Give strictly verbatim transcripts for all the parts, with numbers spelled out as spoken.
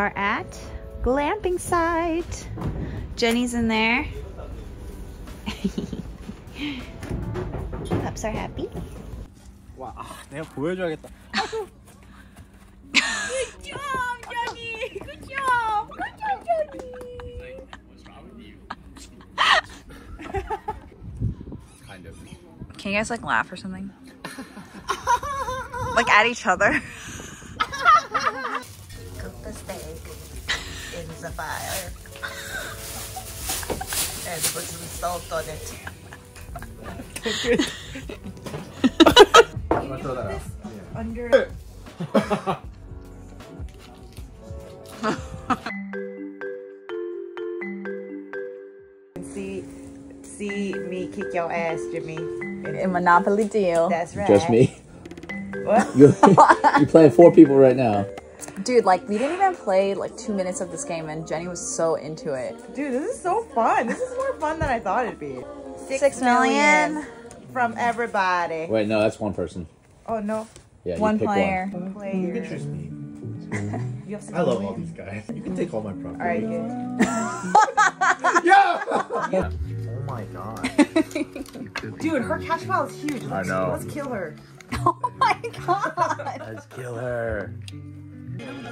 are at glamping site. Jenny's in there. Pups are happy. Wow, 내가 보여줘야겠다. Good job, Johnny. Good job. Good job, Johnny. What's wrong with you? Kind of. Can you guys like laugh or something? Like at each other. Cook the steak in the fire and put some salt on it. Can you put this under? see, see me kick your ass, Jimmy. In Monopoly deal. That's right. Just me. What? You're, you're playing four people right now. Dude, like, we didn't even play like two minutes of this game and Jenny was so into it. Dude, this is so fun. This is more fun than I thought it'd be. Six, Six million. million from everybody. Wait, no, that's one person. Oh, no. Yeah, one you player. One player. You can choose me. You have I love win. all these guys. You can take all my property. All right, good. Yeah! Yeah! Oh my god. Dude, her cash pile is huge. Let's, I know. Let's kill her. Oh my god. Let's kill her.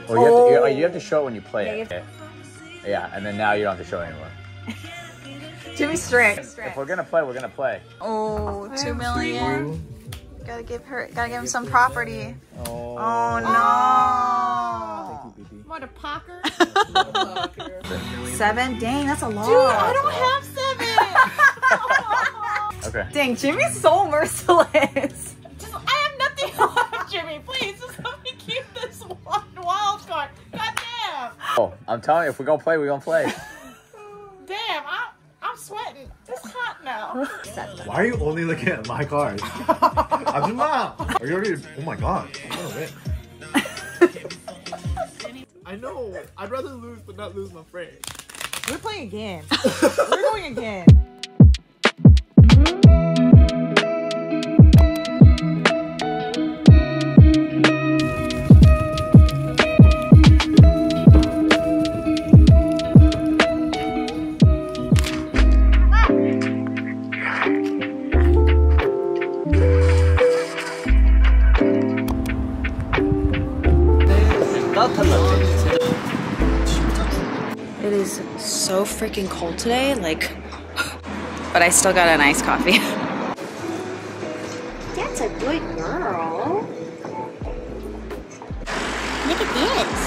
Or you, oh. have to, you have to show it when you play yeah, it. You to... Yeah, and then now you don't have to show it anymore. Jimmy strict. If we're gonna play, we're gonna play. Oh, two million. Gotta give her, gotta give him some property. Oh, oh no. Thank you, what, a pocker? Seven? Dang, that's a lot. Dude, I don't have seven. Okay. Dang, Jimmy's so merciless. Just, I have nothing on Jimmy. Please, just let me keep this one wild card. God damn. Oh, I'm telling you, if we're gonna play, we're gonna play. Damn, I, I'm sweating. It's hot now. Why are you only looking at my cards? I'm not. Are you already? Oh my god. Oh, I know. I'd rather lose but not lose my friend. We're playing again. We're going again. It is so freaking cold today, like, but I still got an iced coffee. That's a good girl. Look at this.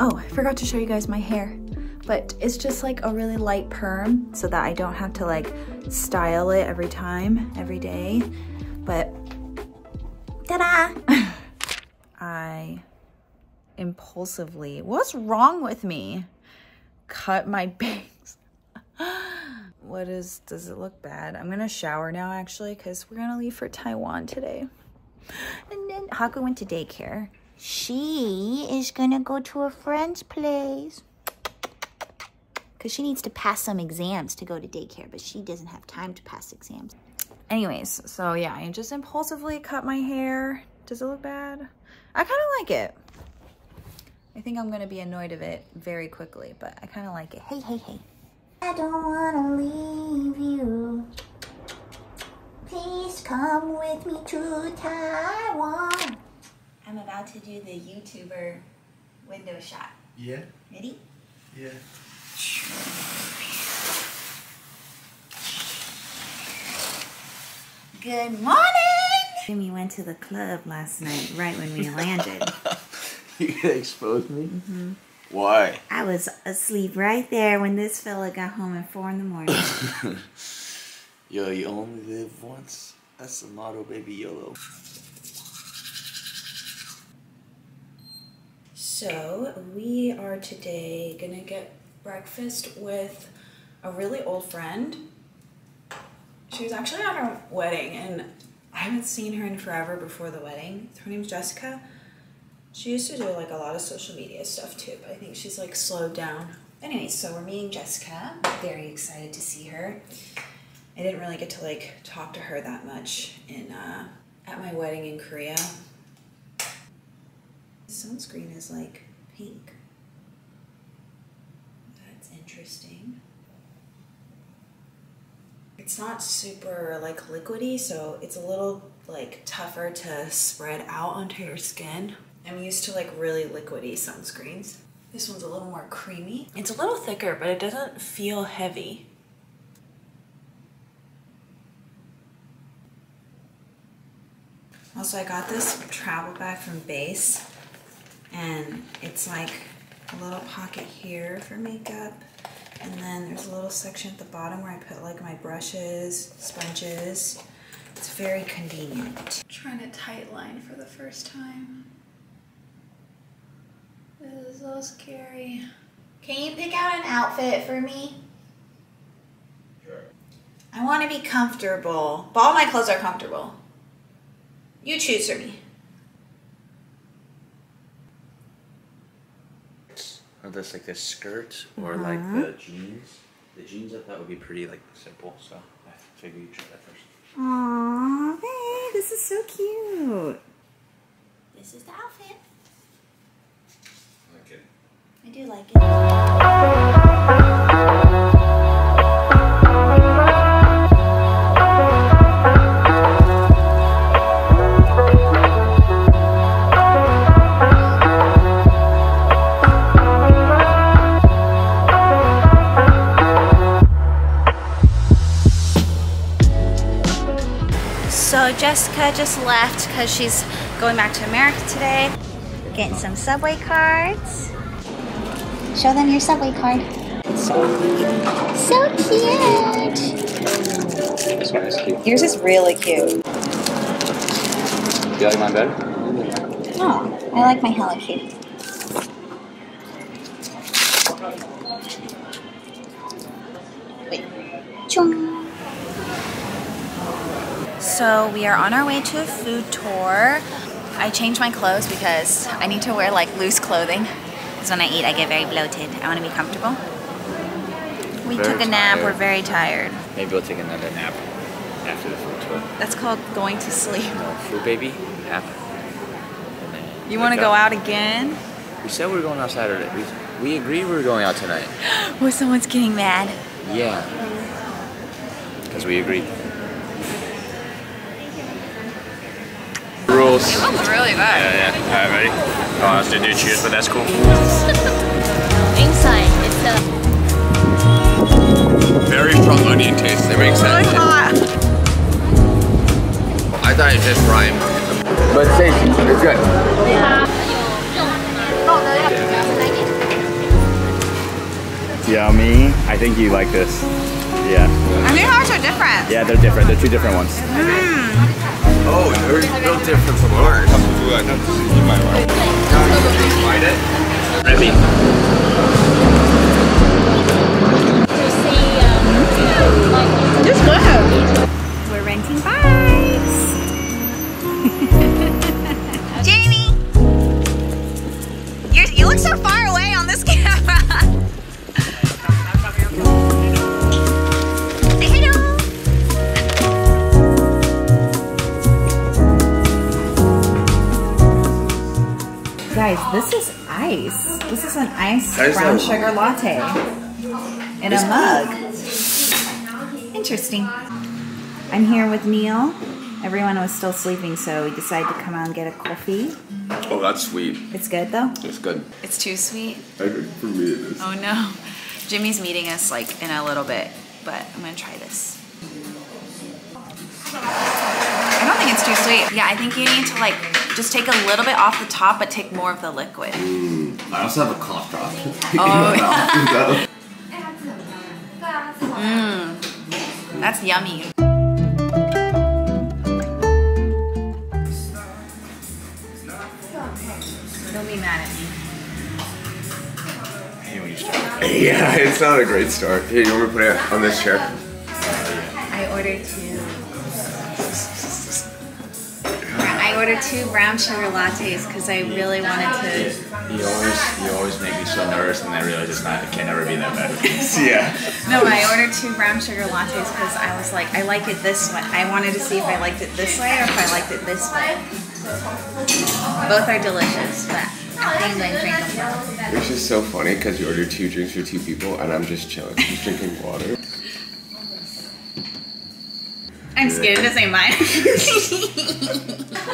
Oh, I forgot to show you guys my hair, but it's just like a really light perm so that I don't have to like style it every time, every day, but ta-da! I impulsively, what's wrong with me? Cut my bangs. What is, does it look bad? I'm gonna shower now actually because we're gonna leave for Taiwan today. And then Haku went to daycare. She is gonna go to a friend's place because she needs to pass some exams to go to daycare, but she doesn't have time to pass exams. Anyways, so yeah, I just impulsively cut my hair. Does it look bad? I kind of like it. I think I'm gonna be annoyed of it very quickly, but I kind of like it. Hey, hey, hey. I don't wanna leave you. Please come with me to Taiwan. I'm about to do the YouTuber window shot. Yeah. Ready? Yeah. Good morning! Jimmy went to the club last night, right when we landed. You gonna expose me? Mm-hmm. Why? I was asleep right there when this fella got home at four in the morning. Yo, you only live once. That's the motto, baby. YOLO. So we are today gonna get breakfast with a really old friend. She was actually at our wedding and I haven't seen her in forever before the wedding. Her name's Jessica. She used to do like a lot of social media stuff too, but I think she's like slowed down. Anyway, so we're meeting Jessica. Very excited to see her. I didn't really get to like talk to her that much in uh, at my wedding in Korea. The sunscreen is like pink. That's interesting. It's not super like liquidy, so it's a little like tougher to spread out onto your skin. I'm used to like really liquidy sunscreens. This one's a little more creamy. It's a little thicker, but it doesn't feel heavy. Also, I got this travel bag from Base, and it's like a little pocket here for makeup. And then there's a little section at the bottom where I put like my brushes, sponges. It's very convenient. I'm trying to tight line for the first time. This is so scary. Can you pick out an outfit for me? Sure. I want to be comfortable. But all my clothes are comfortable. You choose for me. Are those like the skirt or mm-hmm. like the jeans? The jeans I thought would be pretty like simple, so I figured you try that first. Aww, hey, this is so cute. This is the outfit. I like it. I do like it. Jessica just left because she's going back to America today. Getting some Subway cards. Show them your Subway card. So cute. So cute. This one is cute. Yours is really cute. Do you like mine better? Oh, I like my Hello Kitty. Wait. Chung. So we are on our way to a food tour. I changed my clothes because I need to wear like loose clothing. Because when I eat, I get very bloated. I want to be comfortable. We very took a nap, tired. We're very tired. Maybe we'll take another nap after the food tour. That's called going to sleep. Food baby, nap. And then you want to go out again? We said we were going out Saturday. We, we agreed we were going out tonight. Well, someone's getting mad. Yeah, because we agreed. Rules. It looks really bad. Yeah, yeah. Alright, ready? Oh, I was gonna do cheers, but that's cool. Inside, it's a very strong onion taste. It makes sense. Really hot. I thought it just rhymed. But it's tasty. It's good. Yeah. Yummy. I think you like this. Yeah. I think ours are different. Yeah, they're different. They're two different ones. Mm. Oh, yours is built different from ours. Ready? Just go. We're renting bikes. Jenny! You're, you look so far away on this camera. Guys, this is ice. This is an iced brown sugar latte in a mug. Interesting. I'm here with Neil. Everyone was still sleeping, so we decided to come out and get a coffee. Oh, that's sweet. It's good, though? It's good. It's too sweet? I, for me, it is. Oh, no. Jimmy's meeting us, like, in a little bit, but I'm going to try this. I don't think it's too sweet. Yeah, I think you need to, like... just take a little bit off the top, but take more of the liquid. Mm, I also have a cough drop. Oh. Mm, that's yummy. Don't be mad at me. Yeah, it's not a great start. Here, you want me to put it on this chair? I ordered two. I I ordered two brown sugar lattes because I really wanted to. You always, you always make me so nervous, and I realize it's not, it can never be that bad. Yeah. No, I ordered two brown sugar lattes because I was like, I like it this way. I wanted to see if I liked it this way or if I liked it this way. Both are delicious, but I think I drink them well. This is so funny because you ordered two drinks for two people, and I'm just chilling, just drinking water. I'm scared to say mine.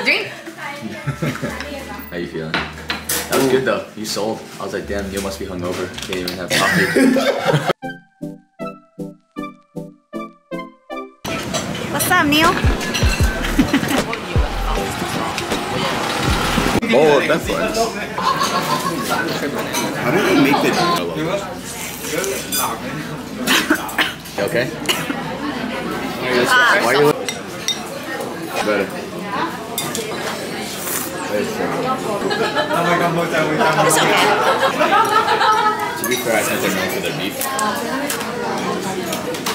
Drink. How you feeling? That was good though. You sold. I was like, damn, Neil must be hungover. Can't even have coffee. What's up, Neil? Oh, that's nice. How did they make this? You okay? Uh, Why you look better? It's okay. To be fair, I think they're known for their beef.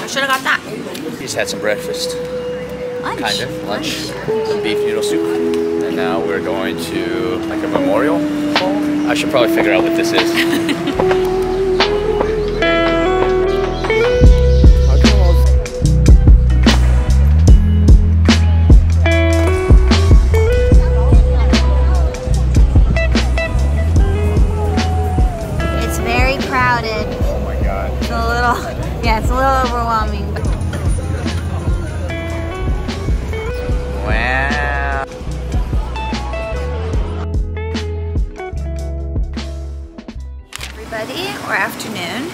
I should have got that. We just had some breakfast. Lunch. Kind of lunch. Some beef noodle soup. And now we're going to like a memorial hall. I should probably figure out what this is. Yeah, it's a little overwhelming. But wow. Everybody, or afternoon.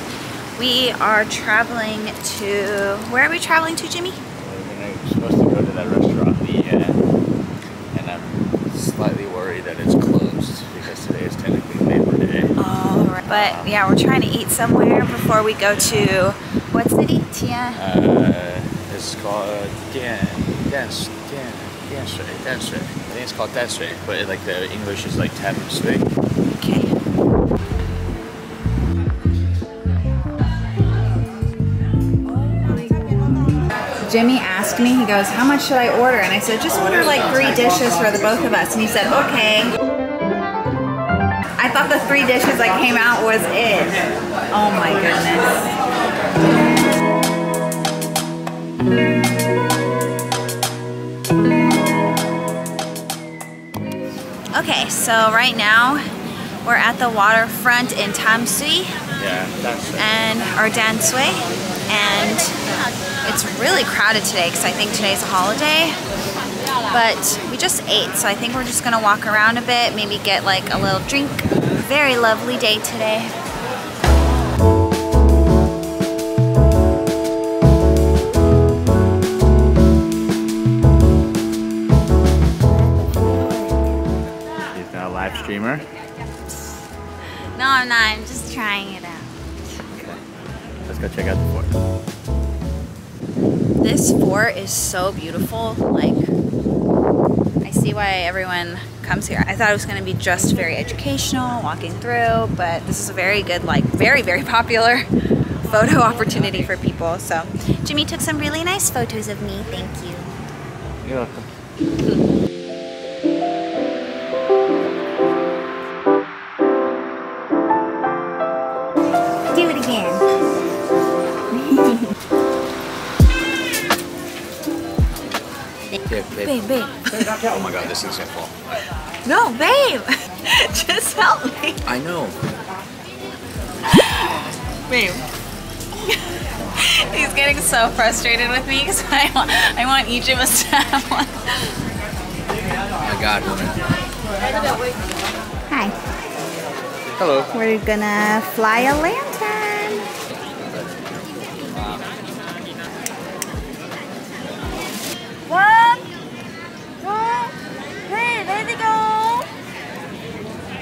We are traveling to, where are we traveling to, Jimmy? We're supposed to go to that restaurant, the Inn, and I'm slightly worried that it's closed because today is technically Labor Day. All right. But yeah, we're trying to eat somewhere before we go to. What city? Tian? Uh, it's called Tian, Tian, Tian, Tianshui, Tianshui. I think it's called Tianshui, but it, like the English is like Tamsui. Okay. Jimmy asked me, he goes, how much should I order? And I said, just order like three dishes for the both of us. And he said, okay. I thought the three dishes that came out was it. Oh my goodness. Okay, so right now we're at the waterfront in Tamsui, yeah, and or Dansui, and it's really crowded today because I think today's a holiday. But we just ate, so I think we're just gonna walk around a bit, maybe get like a little drink. Very lovely day today. Streamer? No, I'm not. I'm just trying it out. Okay. Let's go check out the fort. This fort is so beautiful. Like, I see why everyone comes here. I thought it was going to be just very educational, walking through, but this is a very good, like, very, very popular photo opportunity for people. So, Jimmy took some really nice photos of me. Thank you. You're welcome. Babe, babe. Oh my god, this thing's gonna fall. No, babe! Just help me. I know. Babe. He's getting so frustrated with me because I want, I want each of us to have one. Oh my god, woman. Hi. Hello. We're gonna fly a lantern. One, two, three, there they go!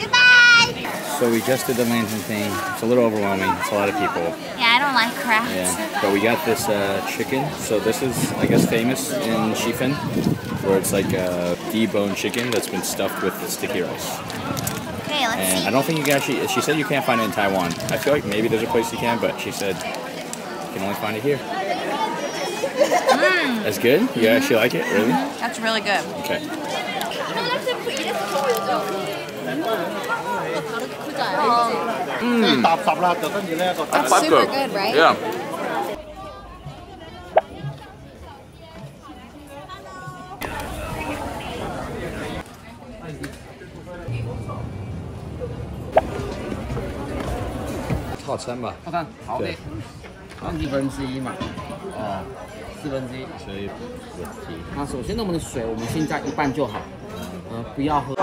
Goodbye! So we just did the lantern thing. It's a little overwhelming. It's a lot of people. Yeah, I don't like crowds. Yeah, but we got this uh, chicken. So this is, I guess, famous in Shifen, where it's like a deboned chicken that's been stuffed with sticky rice. Okay, let's and see. I don't think you can actually, she said you can't find it in Taiwan. I feel like maybe there's a place you can, but she said you can only find it here. Mm. That's good? You mm-hmm. actually like it? Really? That's really good. Okay. Mm. That's super good, right? Yeah.套餐吧，套餐好的，一分之一嘛，哦，四分之一，所以不提。那首先呢，我们的水我们现在一半就好，呃，不要喝。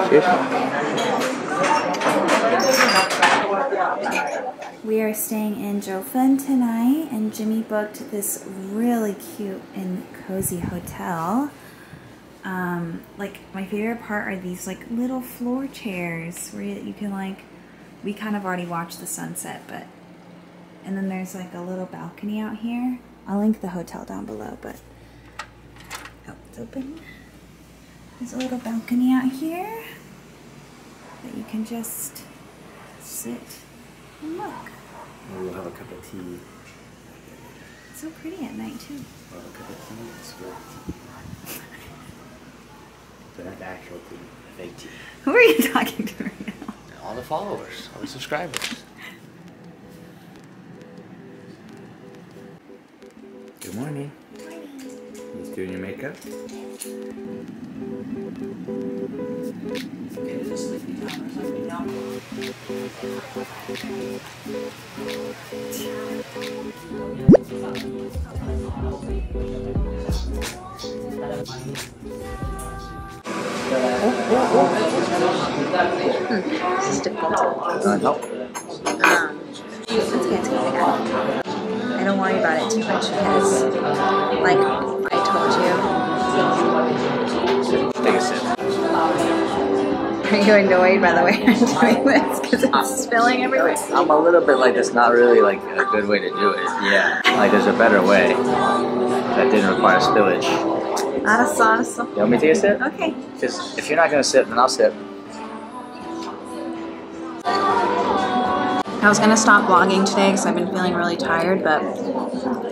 We are staying in Jiufen tonight, and Jimmy booked this really cute and cozy hotel. Um, like my favorite part are these like little floor chairs where you can like. We kind of already watched the sunset, but and then there's like a little balcony out here. I'll link the hotel down below, but oh, it's open. There's a little balcony out here that you can just sit and look. We'll have a cup of tea. It's so pretty at night too. We'll have a cup of tea. It's good. But that's actual tea, fake tea. Who are you talking to right now? All the followers, all the subscribers. Good morning. Good morning. He's doing your makeup. Oh, oh, oh. Hmm. This is difficult. Uh, no. Um, it's okay, it's okay. I don't worry about it too much because, like I told you. Take a sip. Are you annoyed by the way I'm doing this? Because it's spilling everywhere. I'm a little bit like that's not really like a good way to do it. Yeah. Like there's a better way that didn't require spillage. Honest, honest. You want me to take a sip? Okay. Because if you're not going to sip, then I'll sip. I was going to stop vlogging today because I've been feeling really tired, but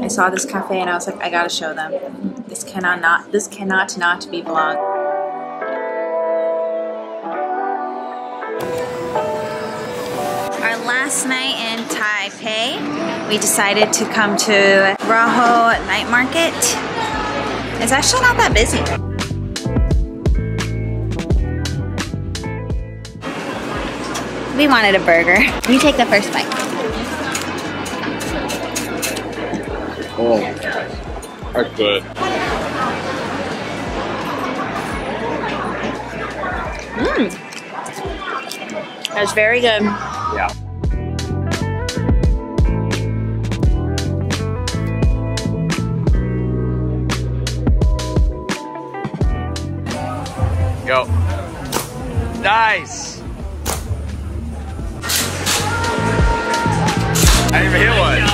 I saw this cafe and I was like, I got to show them. This cannot not, this cannot not be vlogged. Our last night in Taipei, we decided to come to Raohe Night Market. It's actually not that busy. We wanted a burger. You take the first bite. Oh, that's good. Mmm. That's very good. Yeah. Go. Nice. I didn't even hit one.